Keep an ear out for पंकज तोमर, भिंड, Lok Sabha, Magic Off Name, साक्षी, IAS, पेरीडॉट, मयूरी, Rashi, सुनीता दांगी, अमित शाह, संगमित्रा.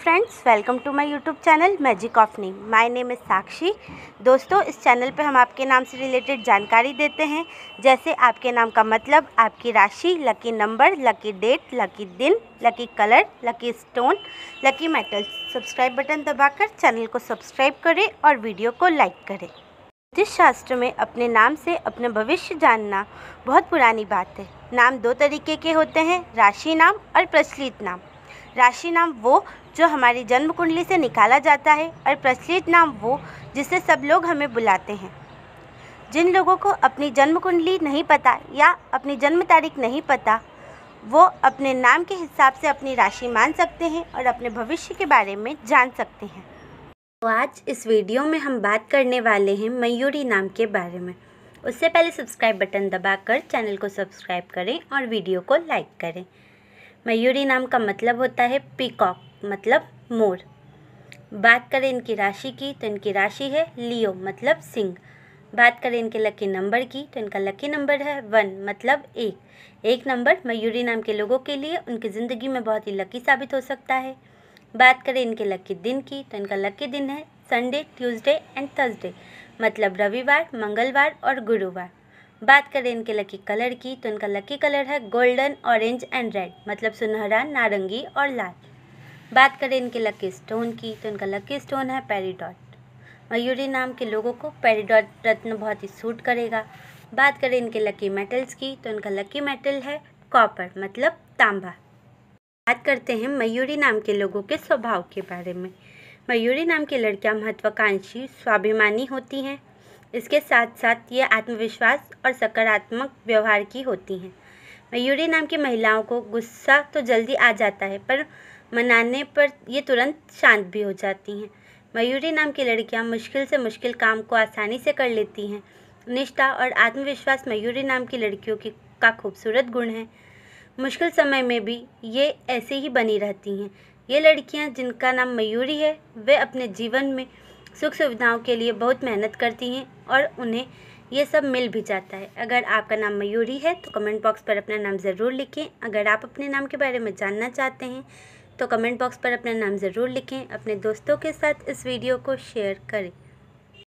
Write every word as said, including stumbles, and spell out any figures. Friends welcome to my YouTube channel magic of name. My name is साक्षी। दोस्तों, इस channel पे हम आपके नाम से रिलेटेड जानकारी देते हैं, जैसे आपके नाम का मतलब, आपकी राशि, lucky number, lucky date, lucky दिन, lucky colour, lucky stone, lucky metal. Subscribe button दबाकर चैनल को सब्सक्राइब करें और वीडियो को लाइक करें। ज्योतिष शास्त्र में अपने नाम से अपना भविष्य जानना बहुत पुरानी बात है। नाम दो तरीके के होते हैं, राशि नाम और प्रचलित नाम। राशि नाम वो जो हमारी जन्म कुंडली से निकाला जाता है और प्रचलित नाम वो जिसे सब लोग हमें बुलाते हैं। जिन लोगों को अपनी जन्म कुंडली नहीं पता या अपनी जन्म तारीख नहीं पता, वो अपने नाम के हिसाब से अपनी राशि मान सकते हैं और अपने भविष्य के बारे में जान सकते हैं। तो आज इस वीडियो में हम बात करने वाले हैं मयूरी नाम के बारे में। उससे पहले सब्सक्राइब बटन दबाकर चैनल को सब्सक्राइब करें और वीडियो को लाइक करें। मयूरी नाम का मतलब होता है पीकॉक, मतलब मोर। बात करें इनकी राशि की तो इनकी राशि है लियो, मतलब सिंह। बात करें इनके लकी नंबर की तो इनका लकी नंबर है वन, मतलब एक। एक नंबर मयूरी नाम के लोगों के लिए उनकी ज़िंदगी में बहुत ही लकी साबित हो सकता है। बात करें इनके लकी दिन की तो इनका लकी दिन है संडे, ट्यूसडे एंड थर्सडे, मतलब रविवार, मंगलवार और गुरुवार। बात करें इनके लकी कलर की तो इनका लकी कलर है गोल्डन, ऑरेंज एंड रेड, मतलब सुनहरा, नारंगी और लाल। बात करें इनके लकी स्टोन की तो इनका लकी स्टोन है पेरीडॉट। मयूरी नाम के लोगों को पेरीडॉट रत्न बहुत ही सूट करेगा। बात करें इनके लकी मेटल्स की तो इनका लकी मेटल है कॉपर, मतलब तांबा। बात करते हैं मयूरी नाम के लोगों के स्वभाव के बारे में। मयूरी नाम की लड़कियाँ महत्वाकांक्षी, स्वाभिमानी होती हैं। इसके साथ साथ ये आत्मविश्वास और सकारात्मक व्यवहार की होती हैं। मयूरी नाम की महिलाओं को गुस्सा तो जल्दी आ जाता है, पर मनाने पर ये तुरंत शांत भी हो जाती हैं। मयूरी नाम की लड़कियां मुश्किल से मुश्किल काम को आसानी से कर लेती हैं। निष्ठा और आत्मविश्वास मयूरी नाम की लड़कियों की का खूबसूरत गुण है। मुश्किल समय में भी ये ऐसे ही बनी रहती हैं। ये लड़कियाँ जिनका नाम मयूरी है, वे अपने जीवन में सुख सुविधाओं के लिए बहुत मेहनत करती हैं और उन्हें ये सब मिल भी जाता है। अगर आपका नाम मयूरी है तो कमेंट बॉक्स पर अपना नाम ज़रूर लिखें। अगर आप अपने नाम के बारे में जानना चाहते हैं तो कमेंट बॉक्स पर अपना नाम ज़रूर लिखें। अपने दोस्तों के साथ इस वीडियो को शेयर करें।